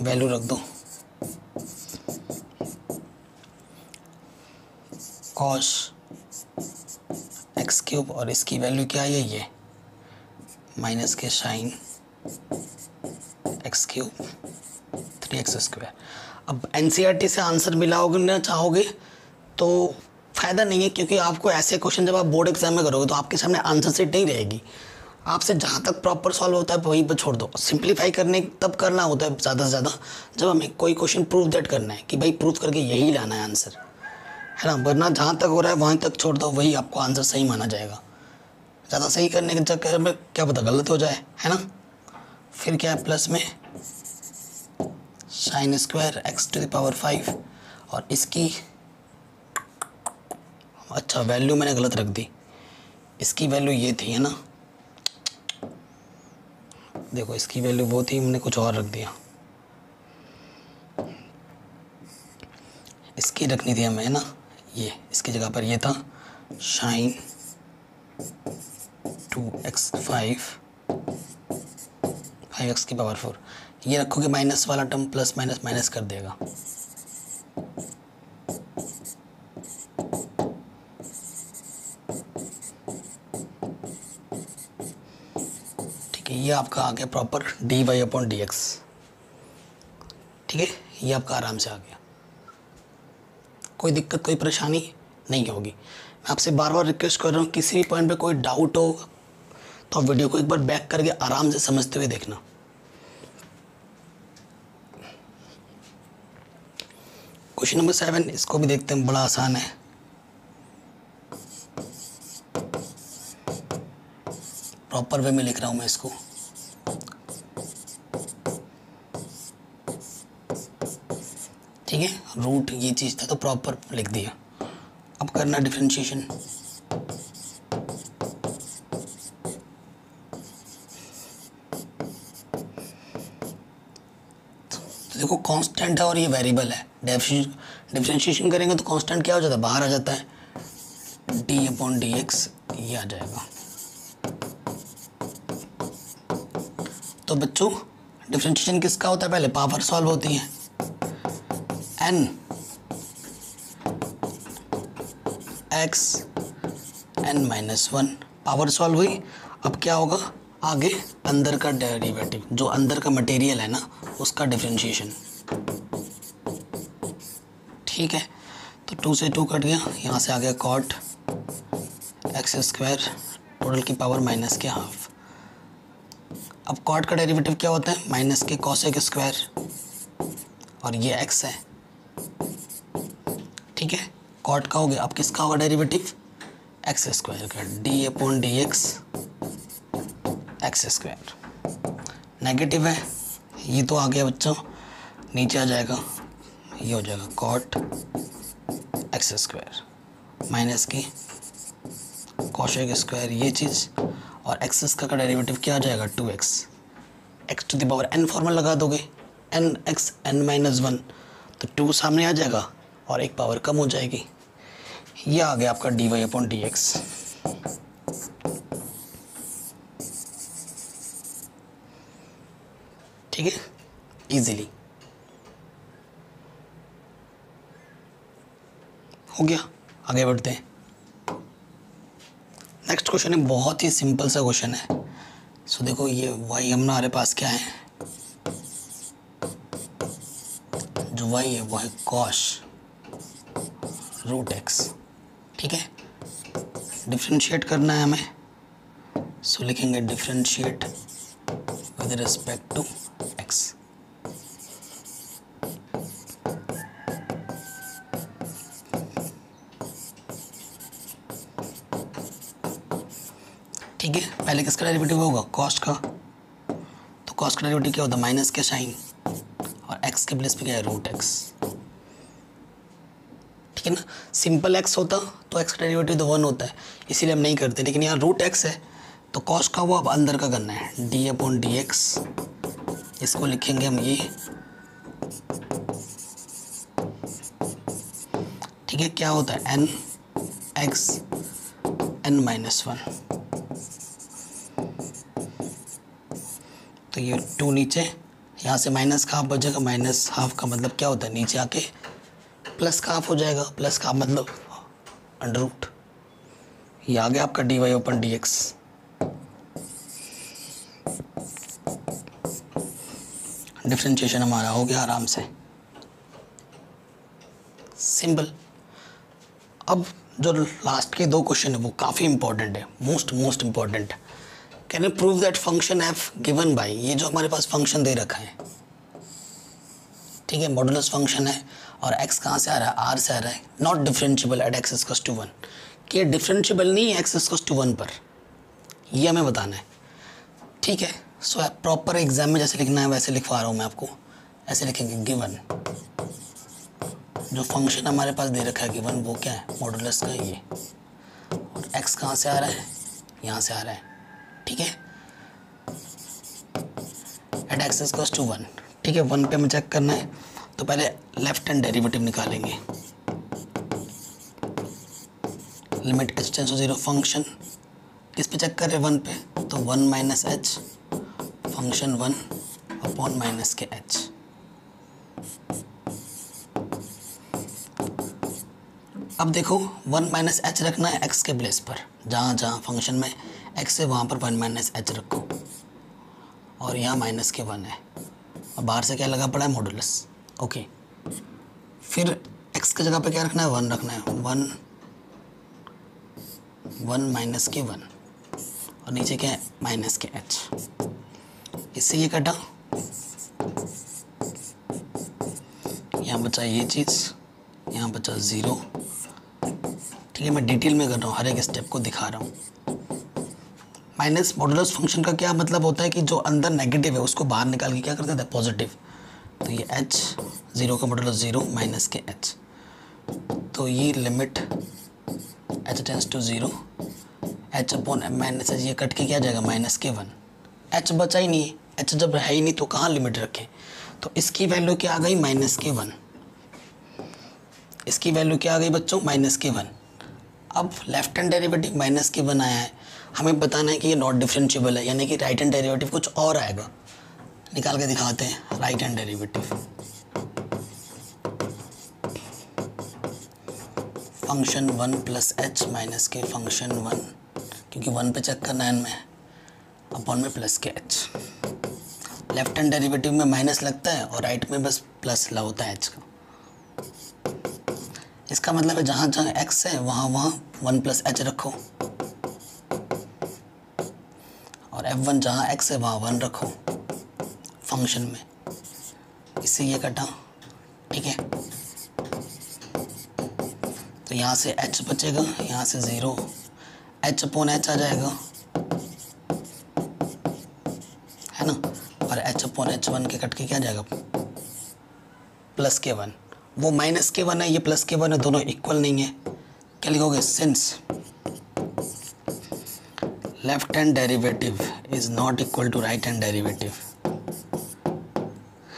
value रख दो, कॉस एक्स क्यूब, और इसकी वैल्यू क्या है ये, माइनस के sign x cube three x square. अब एनसीईआरटी से आंसर मिला होगा ना, चाहोगे तो फ़ायदा नहीं है, क्योंकि आपको ऐसे क्वेश्चन जब आप बोर्ड एग्जाम में करोगे तो आपके सामने आंसर सीट नहीं रहेगी। आपसे जहाँ तक प्रॉपर सॉल्व होता है वहीं पर छोड़ दो, सिंप्लीफाई करने तब करना होता है ज़्यादा से ज़्यादा जब हमें कोई क्वेश्चन प्रूफ दैट करना है कि भाई प्रूफ करके यही लाना है आंसर, है ना। वरना जहाँ तक हो रहा है वहीं तक छोड़ दो, वही आपको आंसर सही माना जाएगा। ज़्यादा सही करने के चक्कर में क्या पता गलत हो जाए, है ना। फिर क्या है, प्लस में sign square x to the power five, और इसकी अच्छा वैल्यू मैंने गलत रख दी, इसकी वैल्यू ये थी, है ना, देखो इसकी वैल्यू वो थी, मैंने कुछ और रख दिया, इसकी रखनी थी हमें, है ना, ये इसकी जगह पर ये था sign two x five five x की पावर फोर। ये रखोगे माइनस वाला टर्म, प्लस माइनस माइनस कर देगा, ये आपका आ गया proper d y upon D x, ठीक है। ये आपका आराम से आ गया, कोई दिक्कत कोई परेशानी नहीं होगी। मैं आपसे बार बार रिक्वेस्ट कर रहा हूँ, किसी भी पॉइंट पे कोई डाउट हो तो आप वीडियो को एक बार बैक करके आराम से समझते हुए देखना। क्वेश्चन नंबर 7, इसको भी देखते हैं, बड़ा आसान है। प्रॉपर वे में लिख रहा हूँ मैं इसको, ठीक है। रूट ये चीज़ था तो प्रॉपर लिख दिया। अब करना डिफरेंशिएशन, तो देखो कांस्टेंट है और ये वेरिएबल है, डिफरेंशिएशन करेंगे तो कांस्टेंट क्या हो जाता है, बाहर आ जाता है, डी अपॉन डी एक्स ये आ जाएगा। तो बच्चों डिफरेंशिएशन किसका होता है, पहले पावर सॉल्व होती है, n x n minus one power solve हुई। अब क्या होगा आगे, अंदर का डेरिवेटिव, जो अंदर का मटेरियल है ना उसका डिफरेंशिएशन, ठीक है। तो टू से टू कट गया, यहाँ से आ गया कॉट एक्स स्क्वायर टोटल की पावर माइनस के हाफ। अब कॉट का डेरिवेटिव क्या होता है, माइनस के कॉसेक स्क्वायर, और ये एक्स है, ठीक है। कॉट का हो गया, अब किसका होगा डेरिवेटिव, एक्स स्क्वायर का, d upon D x x square. Negative है ये तो आ गया बच्चों, नीचे आ जाएगा, ये हो जाएगा कॉट एक्स स्क्वायर माइनस की कॉसेक स्क्वायर ये चीज़, और एक्स इसका का डेरिवेटिव क्या आ जाएगा, two x. X to the power n formula लगा दोगे, n x n minus one, तो टू सामने आ जाएगा और एक पावर कम हो जाएगी। ये आ गया आपका d y upon D x. ठीक है, इजीली हो गया। आगे बढ़ते हैं, नेक्स्ट क्वेश्चन है, बहुत ही सिंपल सा क्वेश्चन है। सो देखो ये वाई हमारे पास क्या है, जो वाई है वाई कॉश रूट एक्स, ठीक है। डिफ्रेंशिएट करना है हमें, सो लिखेंगे differentiate with respect to x. ठीक है, पहले किसका डेरिवेटिव होगा, कॉस्ट का, तो कॉस्ट का डेरिवेटिव क्या होता है, माइनस के साइन, और एक्स के प्लेस पे क्या है, रूट एक्स, ठीक है ना। सिंपल एक्स होता तो एक्स का डेरिवेटिव तो वन होता है, इसीलिए हम नहीं करते, लेकिन यहाँ रूट एक्स है तो कॉस्ट का वो अब अंदर का करना है, डी अपॉन डी एक्स, इसको लिखेंगे हम ये, ठीक है। क्या होता है, n x n minus one, तो ये टू नीचे, यहाँ से माइनस का हाफ बचेगा, माइनस हाफ का मतलब क्या होता है, नीचे आके प्लस का हाफ हो जाएगा, प्लस का हाफ मतलब अंडर रूट। ये आ गया आपका d y upon d x. Differentiation हमारा हो गया आराम से, सिंपल। अब जो लास्ट के दो क्वेश्चन है वो काफ़ी इंपॉर्टेंट है, most important. Can you prove that function f given by, ये जो हमारे पास फंक्शन दे रखा है, ठीक है, मॉडुलस फंक्शन है, और एक्स कहाँ से आ रहा है, आर से आ रहा है, not differentiable at x equals to one, कि ये डिफरेंशियबल नहीं है एक्स इक्वल्स टू वन पर, ये हमें बताना है, ठीक है। सो प्रॉपर एग्जाम में जैसे लिखना है वैसे लिखवा रहा हूँ मैं आपको, ऐसे लिखेंगे गिवन, जो फंक्शन हमारे पास दे रखा है गिवन वो क्या है, मॉडुलस का ये, और एक्स कहाँ से आ रहा है, यहाँ से आ रहा है, ठीक है, at x equals to one, ठीक है। वन पे हमें चेक करना है, तो पहले लेफ्ट हैंड डेरिवेटिव निकालेंगे, limit h tends to zero, function किस पे चेक कर रहे हैं, वन पे, तो one minus h function one upon minus के एच। अब देखो वन माइनस एच रखना है एक्स के प्लेस पर, जहाँ जहाँ फंक्शन में एक्स है वहाँ पर वन माइनस एच रखो, और यहाँ माइनस के वन है, और बाहर से क्या लगा पड़ा है, मॉडुलस, ओके। फिर एक्स की जगह पे क्या रखना है, वन रखना है, वन वन माइनस के वन, और नीचे क्या है, माइनस के एच। इससे ये कटा, यहाँ बचा ये चीज़, यहाँ बचा ज़ीरो, ठीक है। मैं डिटेल में कर रहा हूँ, हर एक स्टेप को दिखा रहा हूँ। माइनस मॉडुलस फंक्शन का क्या मतलब होता है कि जो अंदर नेगेटिव है उसको बाहर निकाल के क्या कर देता है, पॉजिटिव। तो ये एच, ज़ीरो का मॉडुलस ज़ीरो माइनस के एच, तो ये limit h tends to zero, h upon minus h, ये कट के क्या जाएगा, माइनस के वन। एच बचा ही नहीं, एच जब है ही नहीं तो कहाँ लिमिट रखें, तो इसकी वैल्यू क्या आ गई, माइनस के वन। इसकी वैल्यू क्या आ गई बच्चों, माइनस के वन। अब लेफ्ट हैंड डेरिवेटिव माइनस के वन आया है, हमें बताना है कि ये नॉट डिफरेंशियबल है, यानी कि राइट हैंड डेरिवेटिव कुछ और आएगा। निकाल के दिखाते हैं right hand derivative, function one plus h minus के फंक्शन वन, क्योंकि वन पे चेक करना है इनमें, अपॉन में प्लस के एच। लेफ्ट हैंड डेरिवेटिव में माइनस लगता है और राइट में बस प्लस ला होता है एच का। इसका मतलब है जहाँ जहाँ एक्स है वहाँ वहाँ वन प्लस एच रखो, f1 जहाँ x है वहाँ 1 रखो फंक्शन में, इससे ये कटा, ठीक है। तो यहाँ से h बचेगा, यहाँ से 0, h अपॉन h आ जाएगा, है ना। और h अपॉन h 1 के कट के क्या जाएगा, प्लस के 1। वो माइनस के 1 है, ये प्लस के 1 है, दोनों इक्वल नहीं है। क्या लिखोगे, since left hand derivative is not equal to right hand derivative,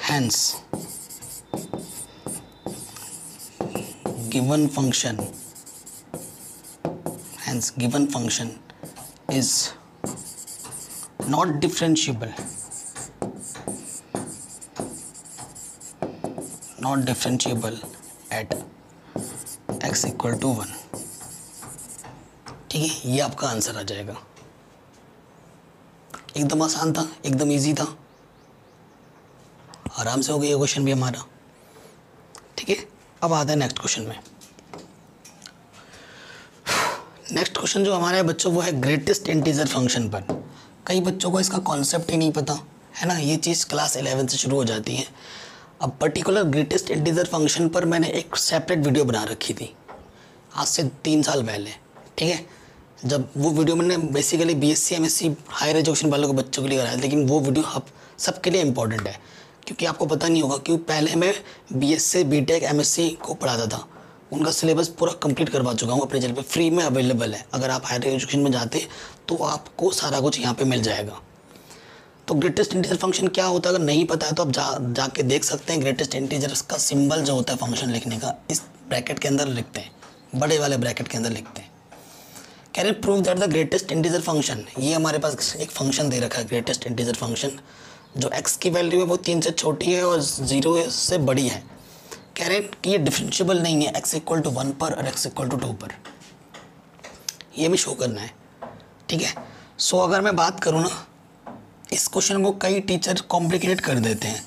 hence given function, hence given function is not differentiable, not differentiable at x equal to 1, ठीक है। ये आपका आंसर आ जाएगा। एकदम आसान था, एकदम इजी था, आराम से हो गया ये क्वेश्चन भी हमारा, ठीक है। अब आते हैं नेक्स्ट क्वेश्चन में। नेक्स्ट क्वेश्चन जो हमारे बच्चों वो है ग्रेटेस्ट इंटीजर फंक्शन पर। कई बच्चों को इसका कॉन्सेप्ट ही नहीं पता है ना, ये चीज़ क्लास 11 से शुरू हो जाती है। अब पर्टिकुलर ग्रेटेस्ट इंटीजर फंक्शन पर मैंने एक सेपरेट वीडियो बना रखी थी आज से 3 साल पहले, ठीक है। जब वो वीडियो मैंने basically BSc MSc higher education वालों के बच्चों के लिए कराया, लेकिन वो वीडियो अब सबके लिए इम्पोर्टेंट है, क्योंकि आपको पता नहीं होगा कि पहले मैं BSc BTEK MSc को पढ़ाता था, उनका सिलेबस पूरा कंप्लीट करवा चुका हूँ अपने चैनल पे, फ्री में अवेलेबल है। अगर आप हायर एजुकेशन में जाते तो आपको सारा कुछ यहाँ पे मिल जाएगा। तो ग्रेटेस्ट इंटीजर फंक्शन क्या होता है, अगर नहीं पता है तो आप जाके देख सकते हैं। ग्रेटेस्ट इंटीजर का सिंबल जो होता है फंक्शन लिखने का, इस ब्रैकेट के अंदर लिखते हैं, बड़े वाले ब्रैकेट के अंदर लिखते हैं। Can you prove that the greatest integer function, ये हमारे पास एक फंक्शन दे रखा है ग्रेटेस्ट इंटीजर फंक्शन, जो x की वैल्यू है वो 3 से छोटी है और 0 से बड़ी है। कह रहे हैं कि ये डिफरेंशियबल नहीं है x इक्वल टू 1 पर और x इक्वल टू 2 पर, ये भी शो करना है, ठीक है। सो अगर मैं बात करूँ ना, इस क्वेश्चन को कई टीचर कॉम्प्लिकेट कर देते हैं,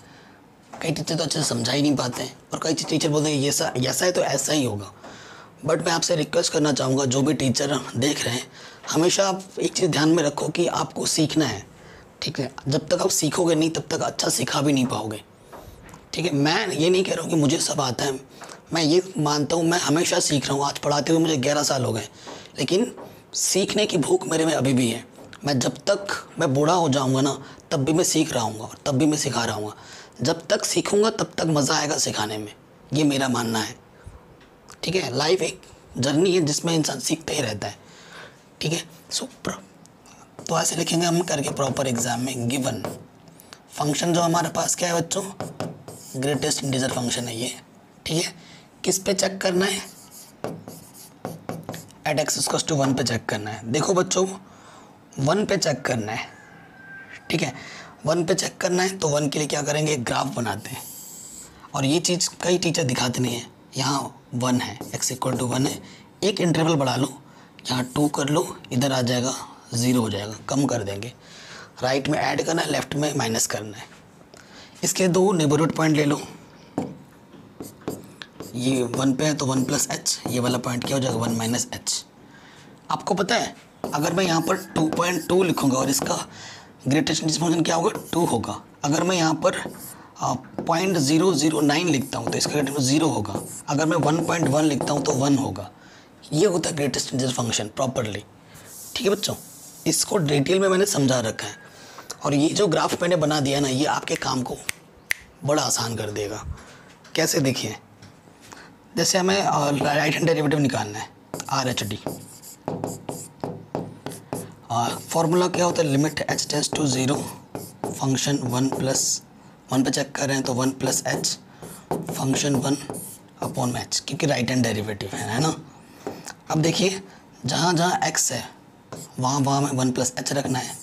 कई टीचर तो अच्छे से समझा ही नहीं पाते हैं, और कई टीचर बोलते हैं ये ऐसा है तो ऐसा ही होगा। बट मैं आपसे रिक्वेस्ट करना चाहूँगा, जो भी टीचर देख रहे हैं, हमेशा आप एक चीज़ ध्यान में रखो कि आपको सीखना है, ठीक है। जब तक आप सीखोगे नहीं तब तक अच्छा सीखा भी नहीं पाओगे, ठीक है। मैं ये नहीं कह रहा हूँ कि मुझे सब आता है, मैं ये मानता हूँ मैं हमेशा सीख रहा हूँ। आज पढ़ाते हुए मुझे 11 साल हो गए, लेकिन सीखने की भूख मेरे में अभी भी है। मैं जब तक मैं बूढ़ा हो जाऊँगा ना तब भी मैं सीख रहा हूँ, तब भी मैं सिखा रहा हूँ। जब तक सीखूँगा तब तक मज़ा आएगा सिखाने में, ये मेरा मानना है, ठीक है। लाइफ एक जर्नी है जिसमें इंसान सीखते ही रहता है, ठीक है। सुपर तो ऐसे लिखेंगे हम करके प्रॉपर एग्जाम में। गिवन फंक्शन जो हमारे पास क्या है बच्चों, ग्रेटेस्ट इंटीजर फंक्शन है ये, ठीक है। किस पे चेक करना है, एट एक्स टू 1 पे चेक करना है। देखो बच्चों 1 पे चेक करना है, ठीक है। 1 पे चेक करना है तो 1 के लिए क्या करेंगे, एक ग्राफ बनाते हैं। और ये चीज़ कई टीचर दिखाते नहीं है, यहाँ 1 है, एक्स इक्वल टू 1 है, एक इंटरवल बढ़ा लो, यहाँ 2 कर लो, इधर आ जाएगा 0 हो जाएगा, कम कर देंगे। राइट में ऐड करना है, लेफ्ट में माइनस करना है। इसके 2 नेबरहुड पॉइंट ले लो, ये 1 पे है तो 1 प्लस h, ये वाला पॉइंट क्या हो जाएगा 1 माइनस h। आपको पता है अगर मैं यहाँ पर 2.2 लिखूँगा और इसका ग्रेटेस्ट इंटीजर फंक्शन क्या होगा, 2 होगा। अगर मैं यहाँ पर 0.009 लिखता हूँ तो इसका ग्रेटेस्ट 0 होगा। अगर मैं 1.1 लिखता हूँ तो 1 होगा। ये होता है ग्रेटेस्ट इंटीजर फंक्शन प्रॉपरली, ठीक है बच्चों। इसको डिटेल में मैंने समझा रखा है, और ये जो ग्राफ मैंने बना दिया ना, ये आपके काम को बड़ा आसान कर देगा। कैसे, देखिए जैसे हमें राइट हैंड डेरिवेटिव निकालना है, RHD फॉर्मूला क्या होता है, limit h tends to 0 function 1 पे चेक कर रहे हैं तो 1 plus h function 1 upon h, क्योंकि राइट हैंड डेरिवेटिव है ना। अब देखिए जहाँ जहाँ x है वहाँ में 1 प्लस h रखना है,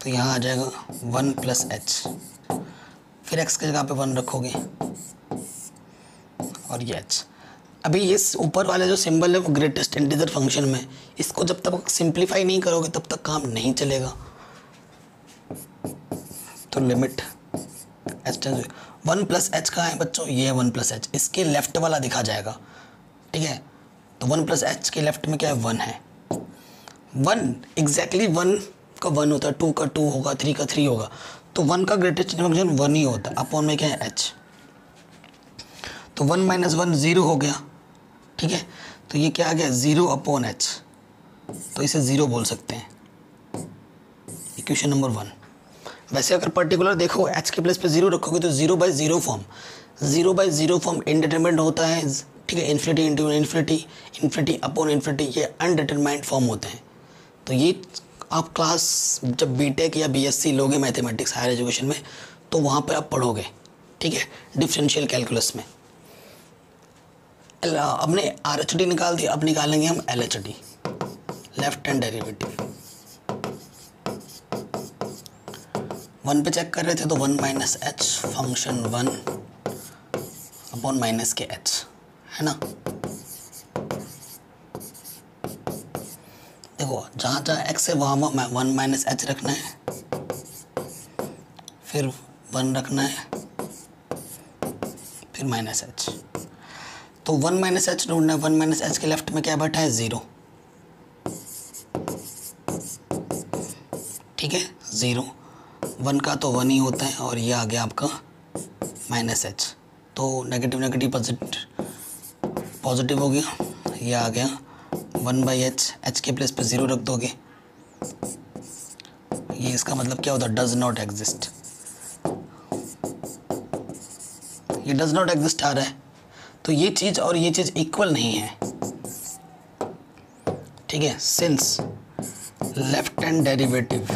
तो यहाँ आ जाएगा 1 प्लस h, फिर x की जगह पे 1 रखोगे और ये h। अभी ये ऊपर वाले जो सिंबल है वो ग्रेटेस्ट इंटीजर फंक्शन में, इसको जब तक सिंप्लीफाई नहीं करोगे तब तक काम नहीं चलेगा। तो लिमिट h 1 प्लस h कहाँ है बच्चों, ये है 1 प्लस h, इसके लेफ्ट वाला दिखा जाएगा, ठीक है। तो 1 प्लस h के लेफ्ट में क्या है, 1 है, वन, एग्जैक्टली वन का वन होता है, टू का टू होगा, थ्री का थ्री होगा, तो वन का ग्रेटेस्ट फंक्शन वन ही होता है, अपॉन में क्या है एच, तो वन माइनस वन ज़ीरो हो गया, ठीक है। तो ये क्या आ गया, ज़ीरो अपॉन एच, तो इसे ज़ीरो बोल सकते हैं, इक्वेशन नंबर वन। वैसे अगर पर्टिकुलर देखो एच के प्लेस पे जीरो रखोगे तो ज़ीरो बाई ज़ीरो फॉर्म इनडिटरमाइंड होता है, ठीक है, infinity into infinity, infinity upon infinity, ये अनडिटरमाइंड फॉर्म होते हैं। तो ये आप क्लास जब बीटेक या बीएससी लोगे मैथमेटिक्स हायर एजुकेशन में तो वहाँ पर आप पढ़ोगे, ठीक है, डिफरेंशियल कैलकुलस में। अपने आरएचडी निकाल दिया, अब निकालेंगे हम LHD, left hand derivative. One पे चेक कर रहे थे तो one minus h function one upon minus के एच, है ना। देखो जहाँ जहाँ एक्स है वहाँ वहाँ वन माइनस एच रखना है, फिर वन रखना है, फिर माइनस एच। तो वन माइनस एच ढूंढना है, वन माइनस एच के लेफ्ट में क्या बैठा है, ज़ीरो, ठीक है, ज़ीरो, वन का तो वन ही होता है, और ये आ गया आपका माइनस एच, तो नेगेटिव नेगेटिव पॉजिटिव हो गया, ये आ गया वन बाई एच, एच के प्लेस पे ज़ीरो रख दोगे, ये इसका मतलब क्या होता है, डज नॉट एग्जिस्ट। ये डज नॉट एग्जिस्ट आ रहा है, तो ये चीज़ और ये चीज़ इक्वल नहीं है, ठीक है, since left hand derivative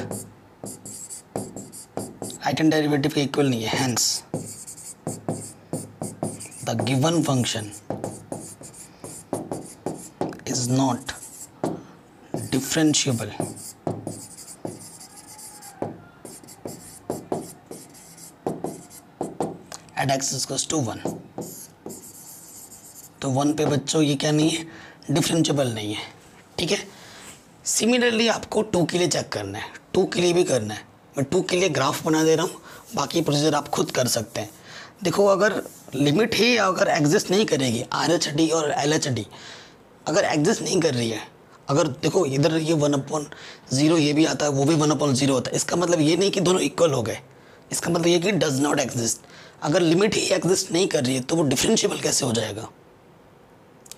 right hand derivative के इक्वल नहीं है, hence the given function is not differentiable at x equals to one. तो वन पे बच्चों ये क्या नहीं है, डिफरेंशिएबल नहीं है, ठीक है। सिमिलरली आपको टू के लिए चेक करना है, टू के लिए भी करना है, मैं टू के लिए ग्राफ बना दे रहा हूँ, बाकी प्रोसीजर आप खुद कर सकते हैं। देखो अगर लिमिट ही अगर एग्जिस्ट नहीं करेगी, आरएचडी और एलएचडी अगर एग्जिस्ट नहीं कर रही है, अगर देखो इधर ये वन अपॉन ज़ीरो ये भी आता है, वो भी वन अपॉन ज़ीरो होता है, इसका मतलब ये नहीं कि दोनों इक्वल हो गए, इसका मतलब ये कि डज नॉट एग्जिस्ट। अगर लिमिट ही एग्जिस्ट नहीं कर रही है तो वो डिफरेंशिएबल कैसे हो जाएगा,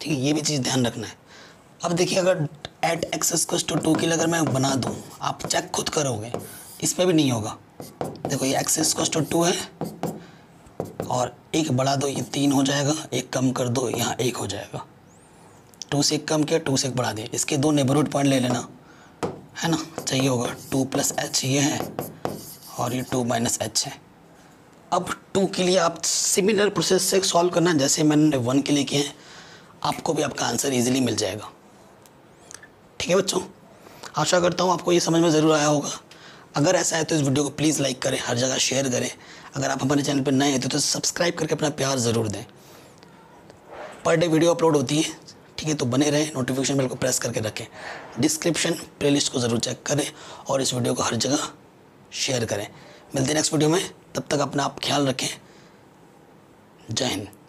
ठीक है, ये भी चीज़ ध्यान रखना है। अब देखिए अगर at x equals to two के लिए अगर मैं बना दूँ, आप चेक खुद करोगे, इसमें भी नहीं होगा। देखो ये एक्स इक्वल्स टू टू है, और एक बढ़ा दो ये तीन हो जाएगा, एक कम कर दो यहाँ एक हो जाएगा, टू से एक कम किया, टू से एक बढ़ा दिया, इसके दो नेबरहुड पॉइंट ले लेना, है ना, चाहिए होगा, टू प्लस एच ये है और ये टू माइनस एच है। अब टू के लिए आप सिमिलर प्रोसेस से सॉल्व करना, जैसे मैंने वन के लिए किया है, आपको भी आपका आंसर ईजिली मिल जाएगा, ठीक है बच्चों। आशा करता हूँ आपको ये समझ में ज़रूर आया होगा। अगर ऐसा है तो इस वीडियो को प्लीज़ लाइक करें, हर जगह शेयर करें। अगर आप हमारे चैनल पर नए हैं तो सब्सक्राइब करके अपना प्यार ज़रूर दें। पर डे वीडियो अपलोड होती है, ठीक है, तो बने रहें, नोटिफिकेशन बेल को प्रेस करके रखें, डिस्क्रिप्शन प्लेलिस्ट को ज़रूर चेक करें और इस वीडियो को हर जगह शेयर करें। मिलते हैं नेक्स्ट वीडियो में, तब तक अपना आप ख्याल रखें। जय हिंद।